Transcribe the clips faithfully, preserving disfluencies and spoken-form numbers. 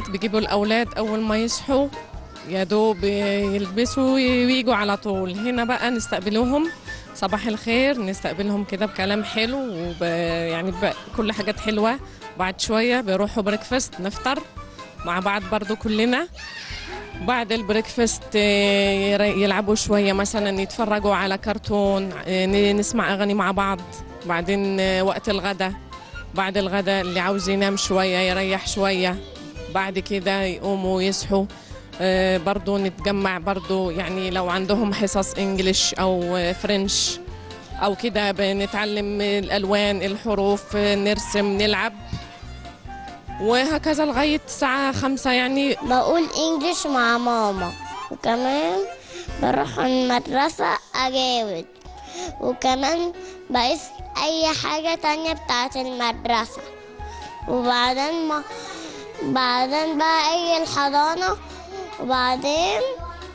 الأمهات بيجيبوا الأولاد أول ما يصحوا يا دوب يلبسوا ويجوا على طول. هنا بقى نستقبلوهم صباح الخير، نستقبلهم كده بكلام حلو وب... يعني ب... كل حاجات حلوة. بعد شوية بيروحوا بريكفاست، نفطر مع بعض برضو كلنا. بعد البريكفاست يلعبوا شوية، مثلا يتفرجوا على كرتون، نسمع أغاني مع بعض. بعدين وقت الغدا، بعد الغدا اللي عاوز ينام شوية يريح شوية. بعد كده يقوموا يصحوا برضو نتجمع برضو، يعني لو عندهم حصص انجليش او فرنش او كده بنتعلم الالوان الحروف، نرسم نلعب وهكذا لغايه الساعه خمسة. يعني بقول انجليش مع ماما، وكمان بروح المدرسه اجاوب، وكمان بقيس اي حاجه تانية بتاعه المدرسه. وبعدين ما بعدين بقى اي الحضانه، وبعدين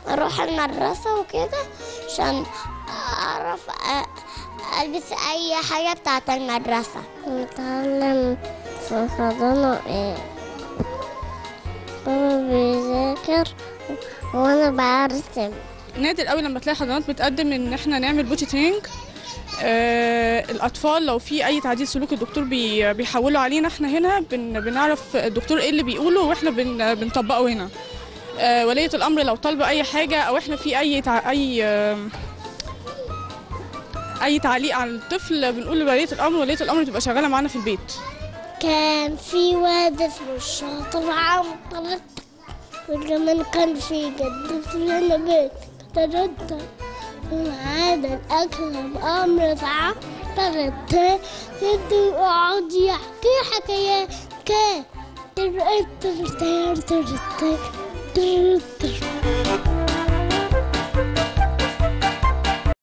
اروح المدرسه وكده عشان اعرف البس اي حاجه بتاعه المدرسه. نتعلم في الحضانه ايه، بابا بيذاكر وانا برسم. نادر قوي لما تلاقي حضانات بتقدم ان احنا نعمل بوتي تريننج. آه الاطفال لو في اي تعديل سلوك الدكتور بي بيحوله علينا، احنا هنا بن بنعرف الدكتور ايه اللي بيقوله واحنا بن بنطبقه هنا. ولية الأمر لو طالبة أي حاجة أو إحنا في أي تع... أي أي تعليق على الطفل بنقول لولية الأمر، ولية الأمر بتبقى شغالة معانا في البيت. كان في واد اسمه الشاطر عنتر، وكمان كان في جدتي لنا بيت تردد وعادة الأكل أمر طعام تردد يدي وقعد يحكي حكايات كان تردد تردد تردد.